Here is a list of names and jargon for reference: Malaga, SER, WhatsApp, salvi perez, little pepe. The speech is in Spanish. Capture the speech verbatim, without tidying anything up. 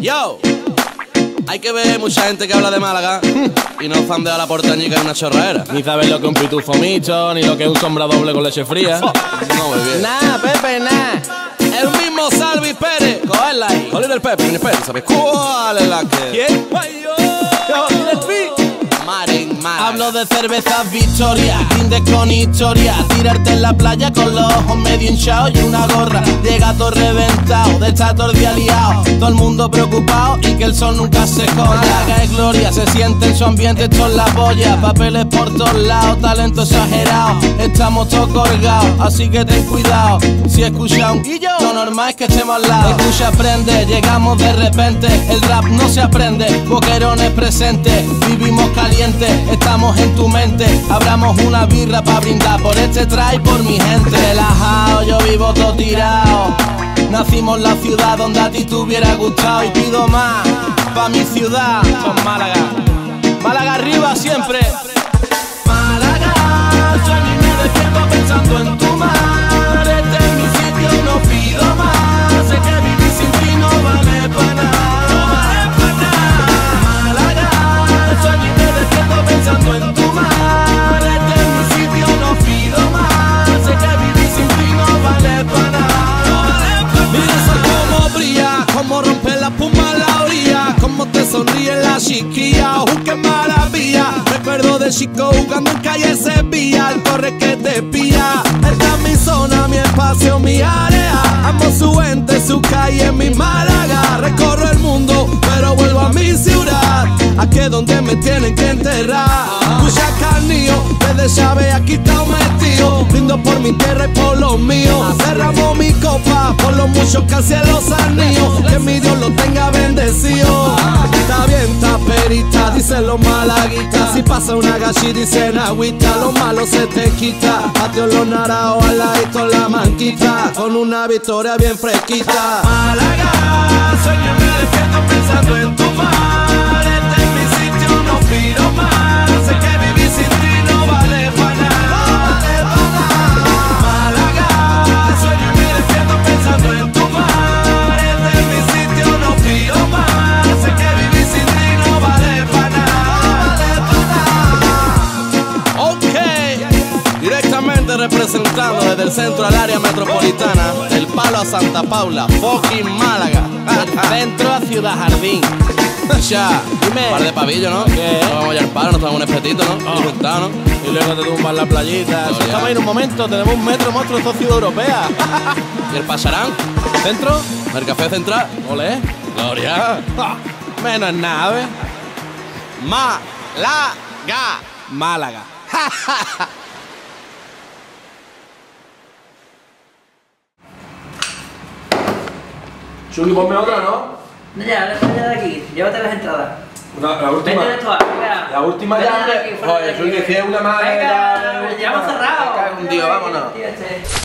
Yo, hay que ver mucha gente que habla de Málaga y no fandea la portañica en una chorraera. Ni sabes lo que es un pitufo micho, ni lo que es un sombra doble con leche fría. Oh, no, bebé. Nah, Pepe, nah. El mismo Salvi Pérez. Cógela ahí. Cógela el Pepe, ni Pepe, ¿sabes cuál es la que? ¿Quién? Hablo de cervezas Victoria, Kinder con historia, tirarte en la playa con los ojos medio hinchados y una gorra. Llega todo reventado, de estar todo el día liado, todo el mundo preocupado y que el sol nunca se coja. Malaga es gloria, se siente en su ambiente, esto es la polla. Papeles por todos lados, talento exagerado, estamos todos colgados, así que ten cuidado. Si escuchas un guillo, lo normal es que estemos al lado. Escucha, aprende, llegamos de repente, el rap no se aprende, boquerones presentes, vivimos calientes, estamos en tu mente. Abramos una birra pa' brindar por este trail, por mi gente. Relajao, yo vivo todo tirao. Nacimos en la ciudad donde a ti te hubiera gustado. Y pido más pa' mi ciudad. Son Málaga. Málaga arriba siempre. Málaga, sueño y me despierto pensando en tu mar. Este es mi sitio, no pido más. Sé que vivir sin ti no vale pa' nada. Sonríe la chiquilla, uh, qué maravilla. Recuerdo de chico jugando en calle Sevilla, el corre que te pilla. Esta es mi zona, mi espacio, mi área. Amo su gente, su calle, mi Málaga. Recorro el mundo, pero vuelvo a mi ciudad. Aquí es donde me tienen que enterrar. Mucha carnillo, desde Chávez aquí estamos metidos. Brindo por mi tierra y por los míos. Cerramos mi copa por los muchos que hacen los anillos. Que mi Dios los tenga bendecidos. Está bien, está perita, dicen los malaguitas. Si pasa una gachi, dicen agüita. Lo malo se te quita. Adiós los naraos, al ladito la manquita. Con una victoria bien fresquita. Málaga, sueño y me despierto pensando en tu mar. Este es mi sitio, no pido más. Sé que vivir sin ti no vale para nada. Málaga, sueño y me despierto pensando en tu mar. Este es mi sitio, no pido más. Representando desde el centro al área metropolitana, del Palo a Santa Paula, fucking Málaga. Centro a Ciudad Jardín. Ya, dime. Un par de pavillos, ¿no? ¿Qué? Nos vamos a al palo, nos tomamos un espetito, ¿no? Oh. Disfrutar, ¿no? Y luego te tumbas la playita. Si estamos ahí en un momento, tenemos un metro monstruo, dos ciudad europea. ¿Y el Pasarán? ¿Centro? ¿El Café Central? Ole. Gloria. Oh. Menos nave. Málaga. Málaga. Chuli, ponme otra, ¿no? Ya, la de aquí, llévate las entradas. Una, la última. Vente de todas, venga. La última ya. Oye, Chuli, que es una madre. Venga, ya hemos cerrado. Un día, vámonos.